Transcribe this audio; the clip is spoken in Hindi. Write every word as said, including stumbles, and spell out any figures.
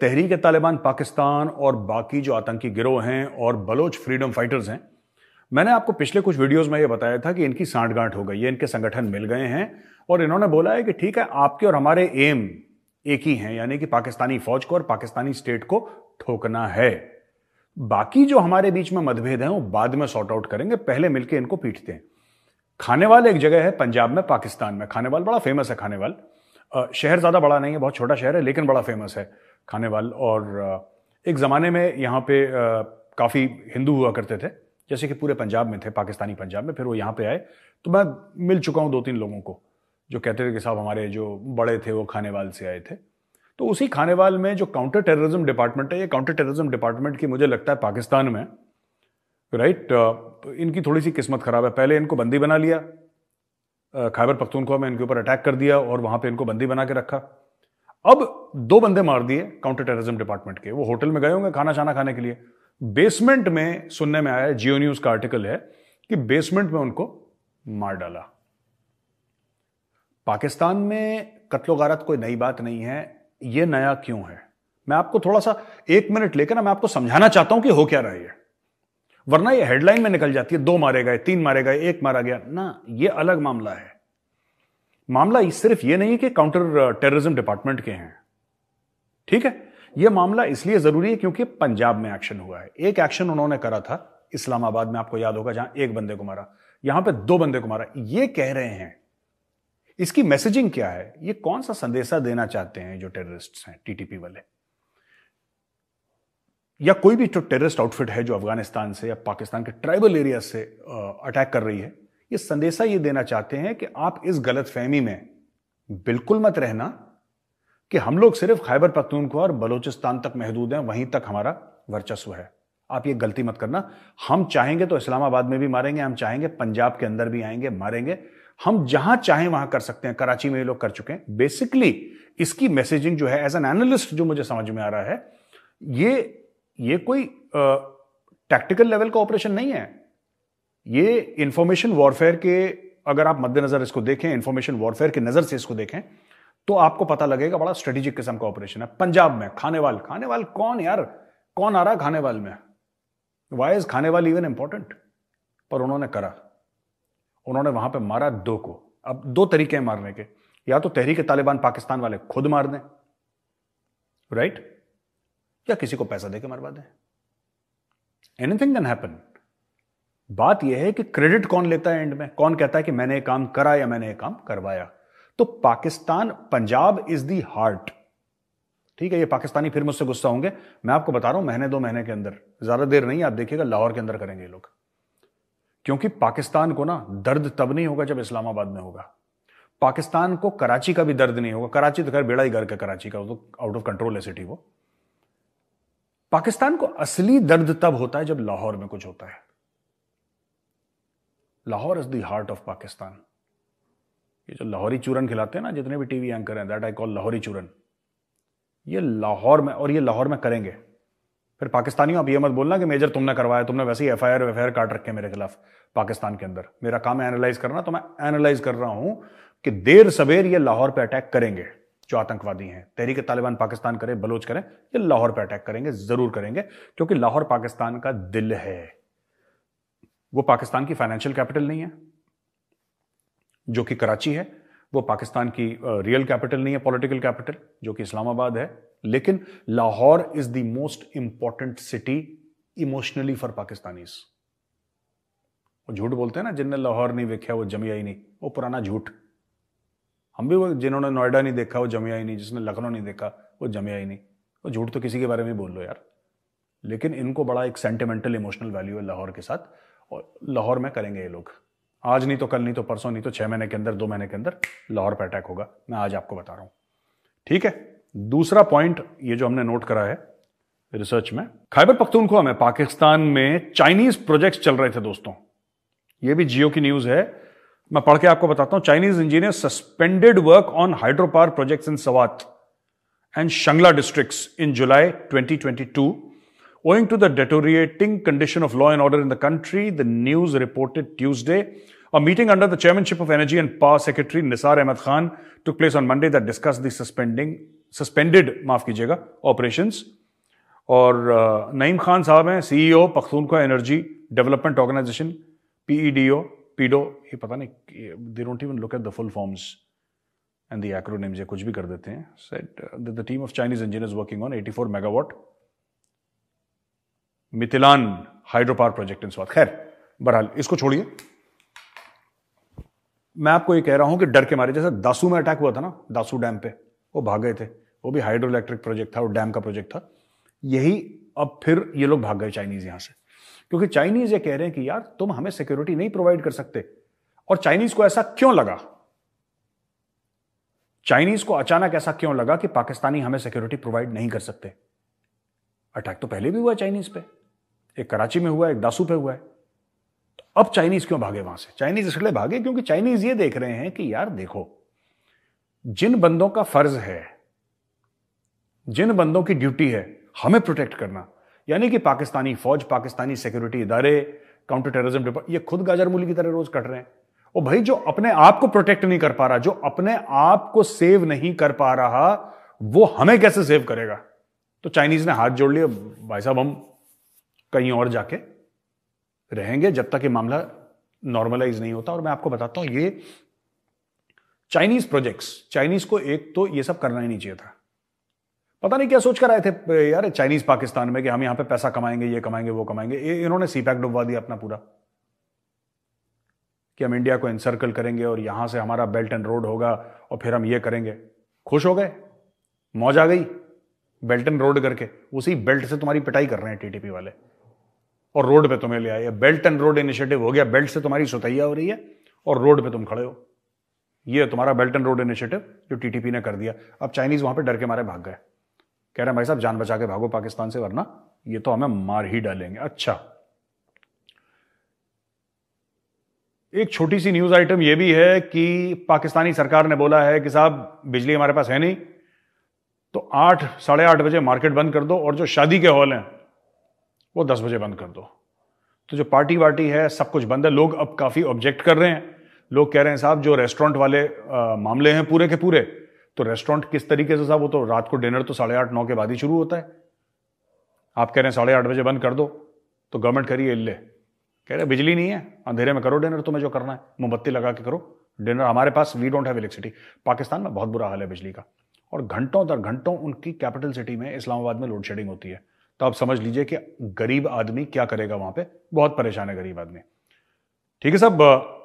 तहरीक तालिबान पाकिस्तान और बाकी जो आतंकी गिरोह हैं और बलोच फ्रीडम फाइटर्स हैं, मैंने आपको पिछले कुछ वीडियोस में ये बताया था कि इनकी सांठगांठ हो गई है, इनके संगठन मिल गए हैं और इन्होंने बोला है कि ठीक है, आपके और हमारे एम एक ही हैं, यानी कि पाकिस्तानी फौज को और पाकिस्तानी स्टेट को ठोकना है। बाकी जो हमारे बीच में मतभेद हैं वो बाद में सॉर्ट आउट करेंगे, पहले मिलकर इनको पीटते हैं। खानेवाल एक जगह है पंजाब में, पाकिस्तान में। खानेवाल बड़ा फेमस है। खानेवाल शहर ज़्यादा बड़ा नहीं है, बहुत छोटा शहर है, लेकिन बड़ा फेमस है खानेवाल। और एक ज़माने में यहाँ पे काफ़ी हिंदू हुआ करते थे, जैसे कि पूरे पंजाब में थे, पाकिस्तानी पंजाब में। फिर वो यहाँ पे आए, तो मैं मिल चुका हूँ दो तीन लोगों को जो कहते थे कि साहब हमारे जो बड़े थे वो खानेवाल से आए थे। तो उसी खानेवाल में जो काउंटर टेररिज्म डिपार्टमेंट है, ये काउंटर टेररिज्म डिपार्टमेंट की मुझे लगता है पाकिस्तान में, राइट, इनकी थोड़ी सी किस्मत ख़राब है। पहले इनको बंदी बना लिया, खैबर पख्तूनख्वा में इनके ऊपर अटैक कर दिया और वहाँ पे इनको बंदी बना के रखा। अब दो बंदे मार दिए काउंटर टेररिज्म डिपार्टमेंट के। वो होटल में गए होंगे खाना छाना खाने के लिए, बेसमेंट में, सुनने में आया, जियो न्यूज का आर्टिकल है कि बेसमेंट में उनको मार डाला। पाकिस्तान में कत्लो गारत कोई नई बात नहीं है, ये नया क्यों है? मैं आपको थोड़ा सा एक मिनट लेकर ना मैं आपको समझाना चाहता हूं कि हो क्या रहा है, वरना ये हेडलाइन में निकल जाती है, दो मारे गए, तीन मारे गए, एक मारा गया ना, ये अलग मामला है। मामला सिर्फ ये नहीं कि काउंटर टेररिज्म डिपार्टमेंट के हैं, ठीक है। यह मामला इसलिए जरूरी है क्योंकि पंजाब में एक्शन हुआ है। एक एक्शन उन्होंने करा था इस्लामाबाद में, आपको याद होगा, जहां एक बंदे को मारा, यहां पे दो बंदे को मारा। ये कह रहे हैं, इसकी मैसेजिंग क्या है, ये कौन सा संदेशा देना चाहते हैं जो टेररिस्ट हैं, टीटीपी वाले, या कोई भी जो टेररिस्ट आउटफिट है जो अफगानिस्तान से या पाकिस्तान के ट्राइबल एरिया से अटैक कर रही है, ये संदेशा ये देना चाहते हैं कि आप इस गलतफहमी में बिल्कुल मत रहना कि हम लोग सिर्फ खैबर पख्तूनख्वा और बलोचिस्तान तक महदूद हैं, वहीं तक हमारा वर्चस्व है। आप ये गलती मत करना। हम चाहेंगे तो इस्लामाबाद में भी मारेंगे, हम चाहेंगे पंजाब के अंदर भी आएंगे, मारेंगे, हम जहां चाहें वहां कर सकते हैं। कराची में ये लोग कर चुके हैं। बेसिकली इसकी मैसेजिंग जो है, एज एन एनालिस्ट जो मुझे समझ में आ रहा है, ये ये कोई टैक्टिकल लेवल का ऑपरेशन नहीं है, ये इंफॉर्मेशन वॉरफेयर के, अगर आप मद्देनजर इसको देखें, इंफॉर्मेशन वॉरफेयर की नजर से इसको देखें तो आपको पता लगेगा बड़ा स्ट्रेटेजिक किस्म का ऑपरेशन है। पंजाब में खानेवाल, खानेवाल कौन यार, कौन आ रहा खानेवाल में? Why is Khanewal even important? पर उन्होंने करा, उन्होंने वहां पे मारा दो को। अब दो तरीके हैं मारने के, या तो तहरीक तालिबान पाकिस्तान वाले खुद मार दें, राइट, या किसी को पैसा देकर मरवा दें। Anything can happen. बात यह है कि क्रेडिट कौन लेता है एंड में, कौन कहता है कि मैंने ये काम करा या मैंने ये काम करवाया। तो Pakistan, Punjab is the heart, ठीक है। ये पाकिस्तानी फिर मुझसे गुस्सा होंगे, मैं आपको बता रहा हूं, महीने दो महीने के अंदर, ज्यादा देर नहीं, आप देखिएगा लाहौर के अंदर करेंगे ये लोग, क्योंकि पाकिस्तान को ना दर्द तब नहीं होगा जब इस्लामाबाद में होगा। पाकिस्तान को कराची का भी दर्द नहीं होगा, कराची तो खैर बेड़ा ही गर्क है, कराची का तो आउट ऑफ कंट्रोल है सिटी वो। पाकिस्तान को असली दर्द तब होता है जब लाहौर में कुछ होता है। Lahore is the heart of Pakistan. ये जो लाहौरी चूरन खिलाते हैं ना जितने भी टीवी एंकर हैं, दैट आई कॉल लाहौरी चूरन, ये लाहौर में, और ये लाहौर में करेंगे। फिर पाकिस्तानियों आप ये मत बोलना कि मेजर तुमने करवाया, तुमने वैसे ही F I R F I R काट रखे मेरे खिलाफ पाकिस्तान के अंदर। मेरा काम है एनालाइज करना, तो मैं एनालाइज कर रहा हूं कि देर सवेर ये लाहौर पे अटैक करेंगे। जो आतंकवादी हैं, तहरीक तालिबान पाकिस्तान करे, बलोच करें, ये लाहौर पे अटैक करेंगे, जरूर करेंगे, क्योंकि लाहौर पाकिस्तान का दिल है। वो पाकिस्तान की फाइनेंशियल कैपिटल नहीं है, जो कि कराची है, वो पाकिस्तान की रियल कैपिटल नहीं है, पॉलिटिकल कैपिटल, जो कि इस्लामाबाद है, लेकिन Lahore is the most important city emotionally for Pakistanis. वो झूठ बोलते हैं ना, जिनने लाहौर नहीं देखा वो जमिया ही नहीं, वो पुराना झूठ। हम भी वो, जिन्होंने नोएडा नहीं देखा वो जमिया ही नहीं, जिसने लखनऊ नहीं देखा वो जमिया ही नहीं, वो झूठ तो किसी के बारे में बोल लो यार। लेकिन इनको बड़ा एक सेंटिमेंटल इमोशनल वैल्यू है लाहौर के साथ, और लाहौर में करेंगे ये लोग। आज नहीं तो कल, नहीं तो परसों, नहीं तो छह महीने के अंदर, दो महीने के अंदर लाहौर पर अटैक होगा, मैं आज आपको बता रहा हूं, ठीक है। दूसरा पॉइंट ये जो हमने नोट करा है रिसर्च में, खैबर पख्तूनख्वा में, पाकिस्तान में चाइनीज प्रोजेक्ट्स चल रहे थे दोस्तों। ये भी जियो की न्यूज है, मैं पढ़ के आपको बताता हूं। Chinese engineer suspended work on hydropower projects in Swat and Shangla districts in July twenty twenty two Owing to the deteriorating condition of law and order in the country, the news reported Tuesday A meeting under the chairmanship of Energy and Power Secretary Nisar Ahmed Khan took place on Monday that discussed the suspending, suspended, माफ कीजिएगा, operations. और नईम खान साहब हैं CEO Pakhtunkhwa energy development organisation PEDO PEDO, ये पता नहीं, they don't even look at the full forms and the acronyms या कुछ भी कर देते हैं. Said that the team of Chinese engineers working on चौरासी megawatt Mitlan hydropower project in Swat. खैर बहरहाल इसको छोड़िए, मैं आपको ये कह रहा हूं कि डर के मारे, जैसे दासू में अटैक हुआ था ना, दासू डैम पे वो भाग गए थे, वो भी हाइड्रो इलेक्ट्रिक प्रोजेक्ट था और डैम का प्रोजेक्ट था, यही अब फिर ये लोग भाग गए चाइनीज यहां से, क्योंकि चाइनीज ये कह रहे हैं कि यार तुम हमें सिक्योरिटी नहीं प्रोवाइड कर सकते. और चाइनीज को ऐसा क्यों लगा, चाइनीज को अचानक ऐसा क्यों लगा कि पाकिस्तानी हमें सिक्योरिटी प्रोवाइड नहीं कर सकते? अटैक तो पहले भी हुआ चाइनीज पे, एक कराची में हुआ, एक दासू पे हुआ है. तो अब चाइनीज क्यों भागे वहां से? चाइनीज इसलिए भागे क्योंकि चाइनीज ये देख रहे हैं कि यार देखो, जिन बंदों का फर्ज है, जिन बंदों की ड्यूटी है हमें प्रोटेक्ट करना, यानी कि पाकिस्तानी फौज, पाकिस्तानी सिक्योरिटी इदारे, काउंटर टेररिज्म डिपार्टमेंट, ये खुद गाजर मूली की तरह रोज कट रहे हैं. और भाई जो अपने आप को प्रोटेक्ट नहीं कर पा रहा, जो अपने आप को सेव नहीं कर पा रहा, वो हमें कैसे सेव करेगा? तो चाइनीज ने हाथ जोड़ लिए, भाई साहब हम कहीं और जाके रहेंगे जब तक ये मामला नॉर्मलाइज नहीं होता. और मैं आपको बताता हूं, ये चाइनीज प्रोजेक्ट्स, चाइनीज को एक तो ये सब करना ही नहीं चाहिए था. पता नहीं क्या सोचकर आए थे यार चाइनीज पाकिस्तान में कि हम यहां पे पैसा कमाएंगे, ये कमाएंगे, वो कमाएंगे. इन्होंने सीपैक डुबवा दिया अपना पूरा, कि हम इंडिया को एनसर्कल करेंगे और यहां से हमारा बेल्ट एंड रोड होगा और फिर हम ये करेंगे. खुश हो गए, मौज आ गई, बेल्ट एंड रोड करके. उसी बेल्ट से तुम्हारी पिटाई कर रहे हैं टीटीपी वाले, और रोड पे तुम्हें ले आए. बेल्ट एंड रोड इनिशिएटिव हो गया, बेल्ट से तुम्हारी सुतैया हो रही है और रोड पे तुम खड़े हो. ये तुम्हारा बेल्ट एंड रोड इनिशिएटिव जो टीटीपी ने कर दिया. अब चाइनीज वहां पर डर के मारे भाग गए, कह रहे हैं भाई साहब जान बचा के भागो पाकिस्तान से, वरना ये तो हमें मार ही डालेंगे. अच्छा, एक छोटी सी न्यूज आइटम यह भी है कि पाकिस्तानी सरकार ने बोला है कि साहब बिजली हमारे पास है नहीं, तो आठ साढ़े आठ बजे मार्केट बंद कर दो और जो शादी के हॉल हैं वो दस बजे बंद कर दो. तो जो पार्टी वार्टी है सब कुछ बंद है. लोग अब काफी ऑब्जेक्ट कर रहे हैं, लोग कह रहे हैं साहब जो रेस्टोरेंट वाले आ, मामले हैं पूरे के पूरे, तो रेस्टोरेंट किस तरीके से साहब, वो तो रात को डिनर तो साढ़े आठ नौ के बाद ही शुरू होता है. आप कह रहे हैं साढ़े आठ बजे बंद कर दो, तो गवर्नमेंट कह रही है इल्ले, कह रहे बिजली नहीं है, अंधेरे में करो डिनर, तुम्हें जो करना है मोमबत्ती लगा के करो डिनर, हमारे पास we don't have electricity. Pakistan में बहुत बुरा हाल है बिजली का, और घंटों दर घंटों उनकी कैपिटल सिटी में इस्लामाबाद में लोड शेडिंग होती है. तो आप समझ लीजिए कि गरीब आदमी क्या करेगा वहां पर, बहुत परेशान है गरीब आदमी. ठीक है साहब,